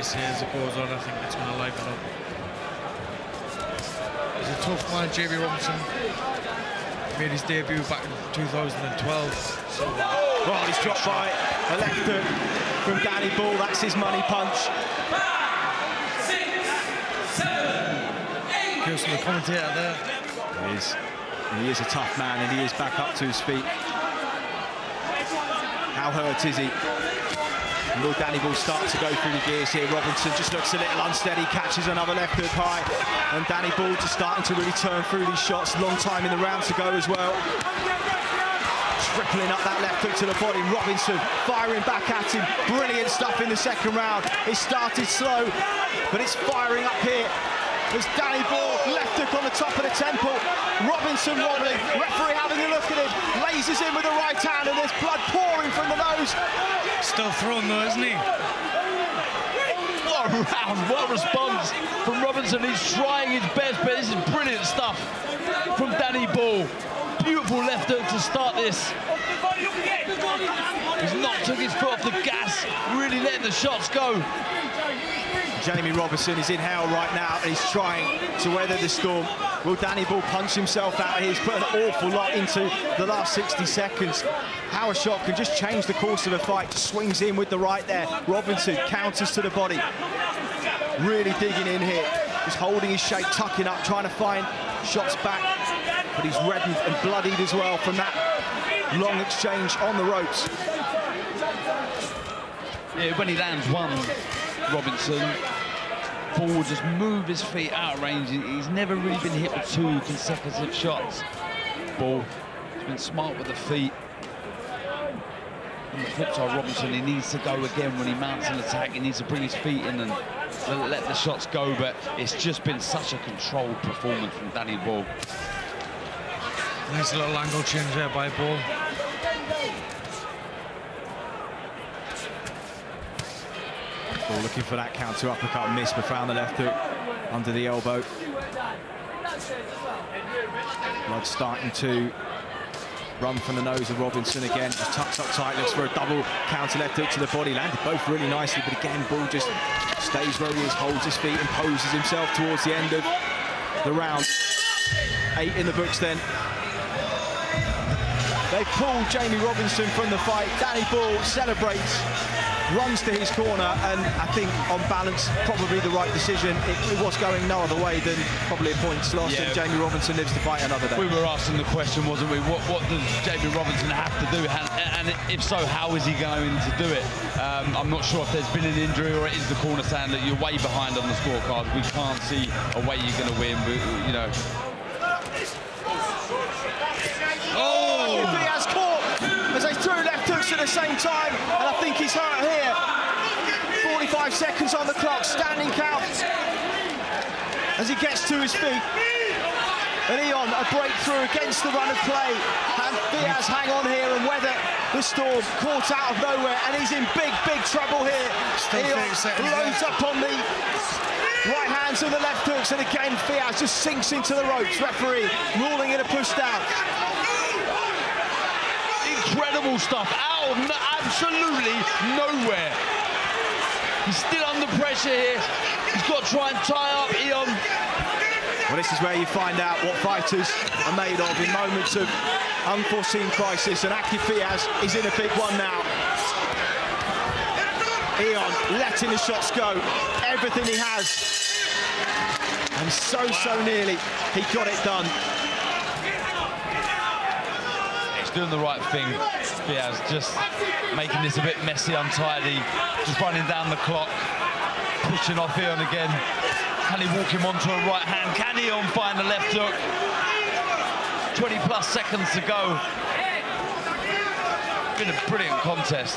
this here as it goes on. I think it's going to liven up. It's a tough man, J.B. Robinson. He made his debut back in 2012. So, well, he's dropped by a left hook from Danny Ball. That's his money punch. 5, 6, 7, 8. Goes to the commentator there. He is. And he is a tough man, and he is back up to his feet. How hurt is he? And will Danny Ball start to go through the gears here? Robinson just looks a little unsteady, catches another left hook high, and Danny Ball just starting to really turn through these shots. Long time in the round to go as well. Trickling up that left hook to the body. Robinson firing back at him. Brilliant stuff in the second round. It started slow, but it's firing up here. As Danny Ball, left hook on the top of the temple. Robinson wobbling, referee having a look at him, lasers in with the right hand, and there's blood pouring from the nose. Still thrown though, isn't he? What a round, what a response from Robinson. He's trying his best, but this is brilliant stuff from Danny Ball. Beautiful left hook to start this. He's not took his foot off the gas, really letting the shots go. Jamie Robertson is in hell right now, and he's trying to weather the storm. Will Danny Ball punch himself out? He's put an awful lot into the last 60 seconds. How a shot can just change the course of a fight. Just swings in with the right there. Robinson counters to the body. Really digging in here. He's holding his shape, tucking up, trying to find shots back. But he's reddened and bloodied as well from that long exchange on the ropes. Yeah, when he lands one, Robinson, Ball will just move his feet out of range. He's never really been hit with two consecutive shots. Ball has been smart with the feet. On the flip side, Robinson, he needs to go again when he mounts an attack. He needs to bring his feet in and let the shots go, but it's just been such a controlled performance from Danny Ball. Nice little angle change there by Ball. Ball looking for that counter uppercut, missed, but found the left hook under the elbow. Blood starting to run from the nose of Robinson again. Just tucks up tight, looks for a double counter left hook to the body. Landed both really nicely, but again, Ball just stays where he is, holds his feet, imposes himself towards the end of the round. 8 in the books then. They pull Jamie Robinson from the fight. Danny Ball celebrates, runs to his corner, and I think on balance probably the right decision. It was going no other way than probably a points loss, yeah. And Jamie Robinson lives to fight another day. We were asking the question, wasn't we, what does Jamie Robinson have to do, and if so, how is he going to do it? I'm not sure if there's been an injury or it is the corner saying that you're way behind on the scorecard, we can't see a way you're going to win, but, you know. Oh! Diaz caught as they threw left hooks at the same time, and I think he's hurt here. 45 seconds on the clock, standing count as he gets to his feet. And Eon, a breakthrough against the run of play, and Diaz hang on here and weather the storm, caught out of nowhere, and he's in big, big trouble here. Eon loads up on the right hands and the left hooks, and again, Diaz just sinks into the ropes. Referee ruling it a push down. Incredible stuff, out of absolutely nowhere. He's still under pressure here. He's got to try and tie up Eon. Well, this is where you find out what fighters are made of in moments of unforeseen crisis, and Akib Diaz is in a big one now. Eon letting the shots go, everything he has. And so nearly, he got it done. Doing the right thing, Diaz, just making this a bit messy, untidy, just running down the clock, pushing off Eon again. Can he walk him onto a right hand? Can Eon find the left hook? 20-plus seconds to go. Been a brilliant contest.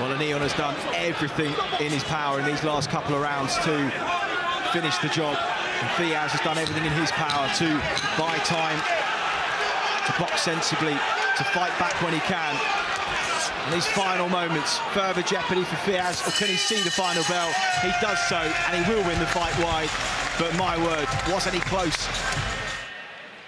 Well, and Eon has done everything in his power in these last couple of rounds to finish the job. And Diaz has done everything in his power to buy time, to box sensibly, to fight back when he can. In these final moments, further jeopardy for Diaz, or can he see the final bell? He does so, and he will win the fight wide, but my word, wasn't he close.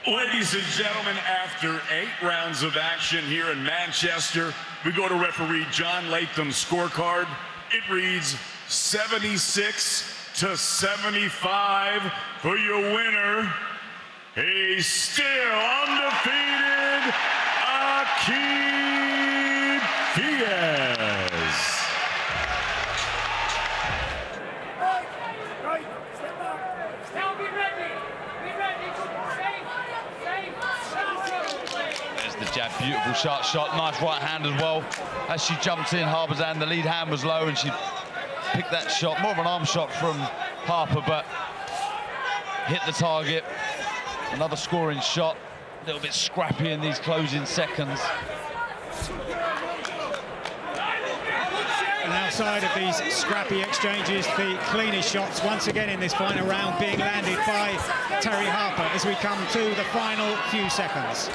Ladies and gentlemen, after 8 rounds of action here in Manchester, we go to referee John Latham's scorecard. It reads 76-75 for your winner, a still undefeated Akib Diaz. There's the jab, beautiful shot, nice right hand as well. As she jumped in, Harper's hand, the lead hand was low and she picked that shot, more of an arm shot from Harper, but hit the target. Another scoring shot, a little bit scrappy in these closing seconds. And outside of these scrappy exchanges, the cleanest shots once again in this final round being landed by Terri Harper as we come to the final few seconds.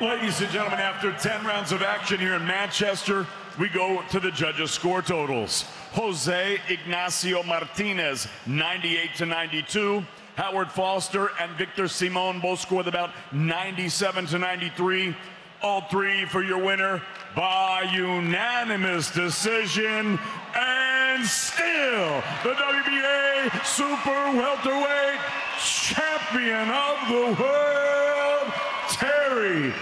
Ladies and gentlemen, after 10 rounds of action here in Manchester, we go to the judges' score totals. Jose Ignacio Martinez, 98-92. Howard Foster and Victor Simone both scored about 97-93. All three for your winner by unanimous decision, and still the WBA Super Welterweight Champion of the World, Terry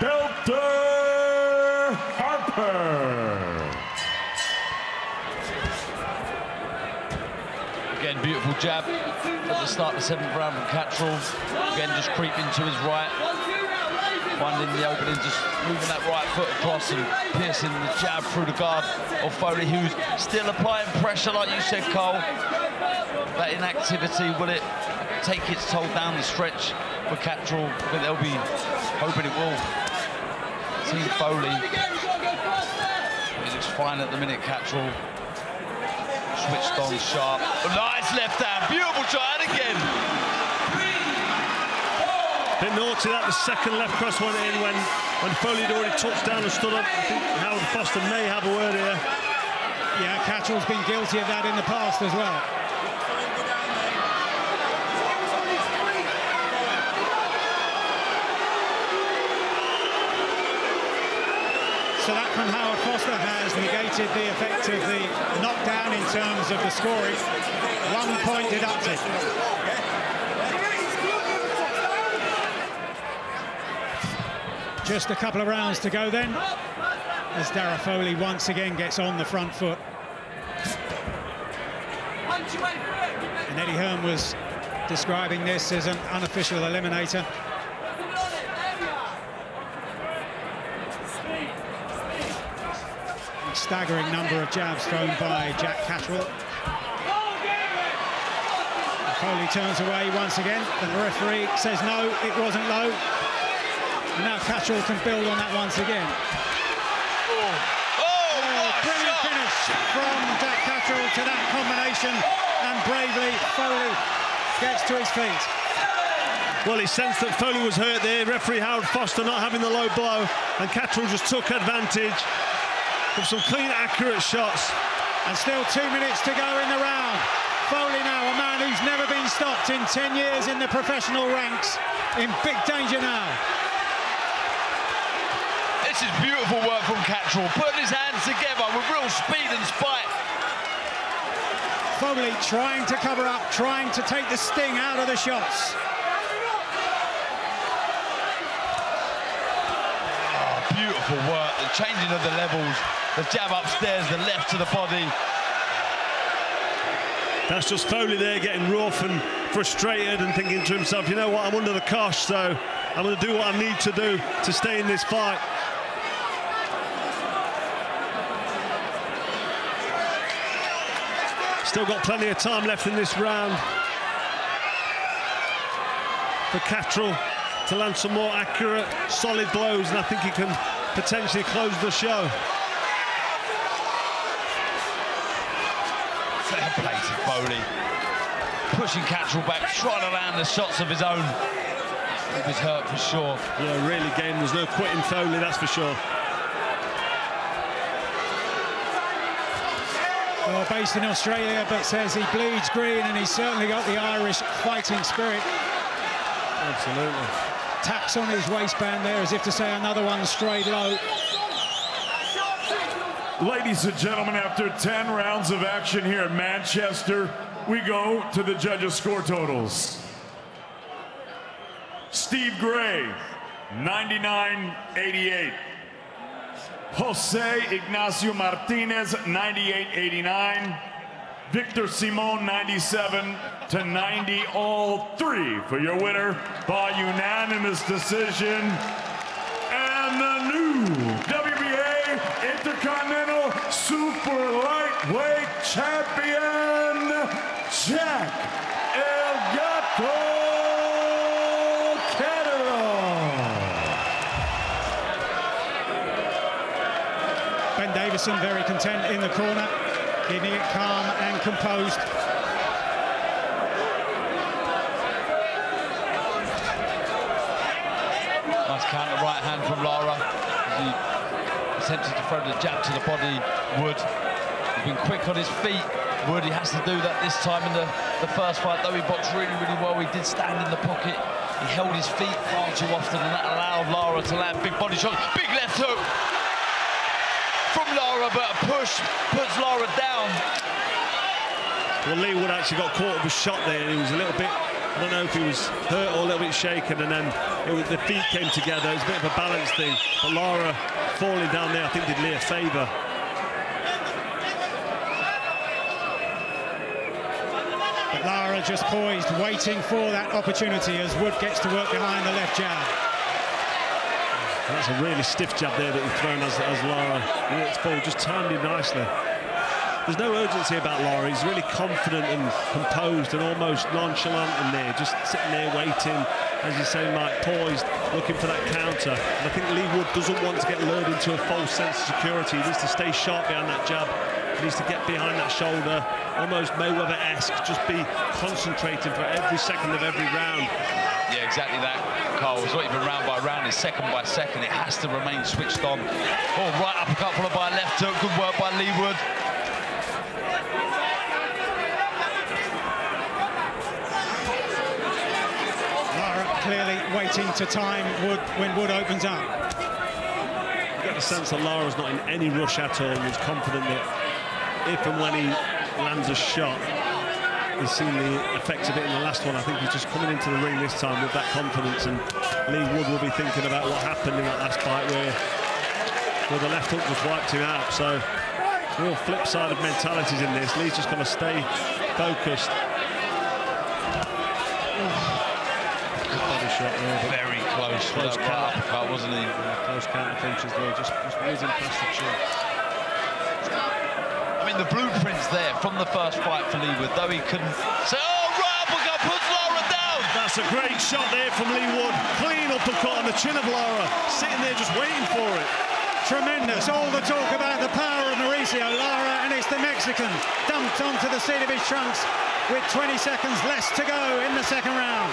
Delta Harper. Again, beautiful jab at the start of the 7th round from Catterall. Again, just creeping to his right, finding the opening, just moving that right foot across and piercing the jab through the guard of Foley, who's still applying pressure, like you said, Cole. That inactivity, will it take its toll down the stretch for Catterall? But they'll be hoping it will. Team Foley, he looks fine at the minute. Catterall switched on sharp. Oh, nice left hand, beautiful shot again. Bit naughty that, the second left cross went in when Foley had already touched down and stood up. I think Howard Foster may have a word here. Yeah, Catterall's been guilty of that in the past as well. So that from Howard Foster has negated the effect of the knockdown in terms of the scoring. 1 point deducted. Just a couple of rounds to go then, as Darragh Foley once again gets on the front foot. And Eddie Hearn was describing this as an unofficial eliminator. Staggering number of jabs thrown by Jack Catterall. Foley turns away once again, and the referee says no, it wasn't low. And now Catterall can build on that once again. Brilliant finish from Jack Catterall to that combination, and bravely Foley gets to his feet. Well, he sensed that Foley was hurt there, referee Howard Foster not having the low blow, and Catterall just took advantage of some clean, accurate shots. And still 2 minutes to go in the round. Foley now, a man who's never been stopped in 10 years in the professional ranks, in big danger now. This is beautiful work from Catterall, putting his hands together with real speed and spite. Foley trying to cover up, trying to take the sting out of the shots. Beautiful work, the changing of the levels, the jab upstairs, the left to the body. That's just Foley there getting rough and frustrated and thinking to himself, you know what, I'm under the cosh, so I'm going to do what I need to do to stay in this fight. Still got plenty of time left in this round for Catterall to land some more accurate, solid blows, and I think he can potentially close the show. Fair play to Foley. Pushing Catterall back, trying to land the shots of his own. He was hurt for sure. Yeah, really game, there's no quitting Foley, that's for sure. Well, based in Australia, but says he bleeds green, and he's certainly got the Irish fighting spirit. Absolutely. taps on his waistband there as if to say another one straight low. Ladies and gentlemen, after 10 rounds of action here in Manchester, we go to the judges' score totals. Steve Gray, 99-88. Jose Ignacio Martinez, 98-89. Victor Simone, 97-90. All three for your winner by unanimous decision. And the new WBA Intercontinental Super Lightweight Champion, Jack Elgato. Ben Davison very content in the corner, keeping it calm and composed. Nice counter right hand from Lara. He attempted to throw the jab to the body. Wood, he's been quick on his feet. Wood, he has to do that this time in the first fight, though he boxed really, really well. He did stand in the pocket. He held his feet far too often, and that allowed Lara to land big body shots. Big left hook from Lara, but a push puts Lara down. Well, Leigh Wood actually got caught with a shot there, and he was a little bit, I don't know if he was hurt or a little bit shaken, and then the feet came together. It was a bit of a balance thing, but Lara falling down there, I think, did Leigh a favour. But Lara just poised, waiting for that opportunity as Wood gets to work behind the left jab. That's a really stiff jab there that he's thrown as Lara walks forward, just timed him nicely. There's no urgency about Lara, he's really confident and composed and almost nonchalant in there, just sitting there waiting, as you say, Mike, poised, looking for that counter. And I think Leigh Wood doesn't want to get lured into a false sense of security. He needs to stay sharp behind that jab, he needs to get behind that shoulder, almost Mayweather-esque, just be concentrating for every second of every round. Yeah, exactly that, Carl. It's not even round by round, it's second by second. It has to remain switched on. Oh, right uppercut followed by a left hook. Good work by Leigh Wood. Lara clearly waiting to time Wood when Wood opens up. You get the sense that Lara's not in any rush at all. He was confident that if and when he lands a shot, he's seen the effects of it in the last one. I think he's just coming into the ring this time with that confidence, and Leigh Wood will be thinking about what happened in that last fight where the left hook just wiped him out. So real flip side of mentalities in this. Leigh's just going to stay focused. Very close. Close counter, right, wasn't he? Yeah, close counter punches there, just whizzing past the chin. I mean, the blueprint's there from the first fight for Leigh Wood, though he couldn't say, oh, right uppercut puts Lara down! That's a great shot there from Leigh Wood. Clean uppercut on the chin of Lara, sitting there just waiting for it. Tremendous, all the talk about the power of Mauricio Lara, and it's the Mexican dumped onto the seat of his trunks with 20 seconds less to go in the second round.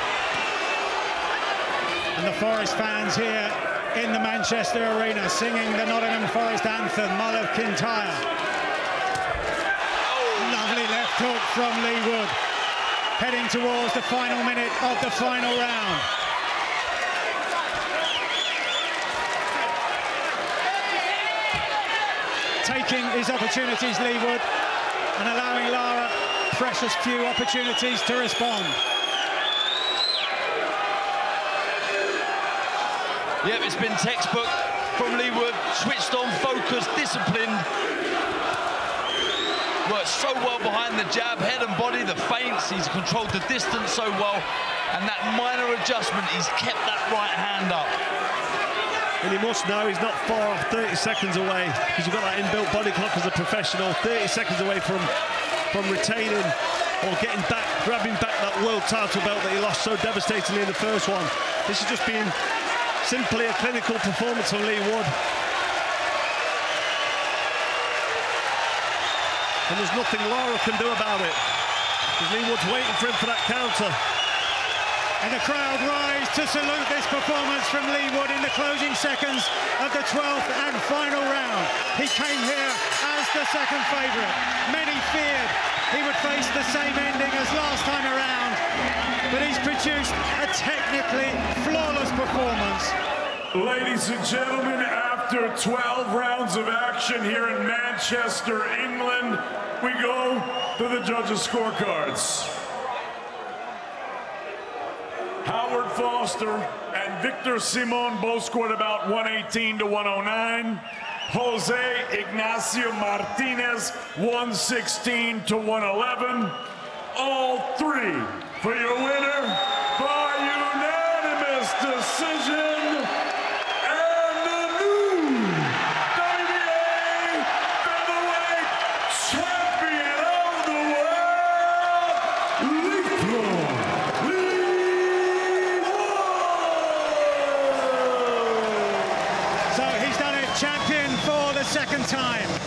And the Forest fans here in the Manchester Arena singing the Nottingham Forest anthem, Mull of Kintyre. Hook from Leigh Wood, heading towards the final minute of the final round. Taking his opportunities, Leigh Wood, and allowing Lara precious few opportunities to respond. Yep, it's been textbook from Leigh Wood, switched on, focused, disciplined. Worked so well behind the jab, head and body, the feints. He's controlled the distance so well, and that minor adjustment, he's kept that right hand up. And he must know he's not far off, 30 seconds away, because you've got that inbuilt body clock as a professional, 30 seconds away from retaining or getting back, grabbing back that world title belt that he lost so devastatingly in the first one. This has just been simply a clinical performance from Leigh Wood. And there's nothing Lara can do about it, because Leigh Wood's waiting for him for that counter. And the crowd rise to salute this performance from Leigh Wood in the closing seconds of the 12th and final round. He came here as the second favourite. Many feared he would face the same ending as last time around, but he's produced a technically flawless performance. Ladies and gentlemen, after 12 rounds of action here in Manchester, England, we go to the judges' scorecards. Howard Foster and Victor Simone both scored about 118 to 109. Jose Ignacio Martinez, 116 to 111. All three for your winner by unanimous decision, and the new WBA featherweight champion of the world, Leigh Wood. So he's done it, champion for the second time.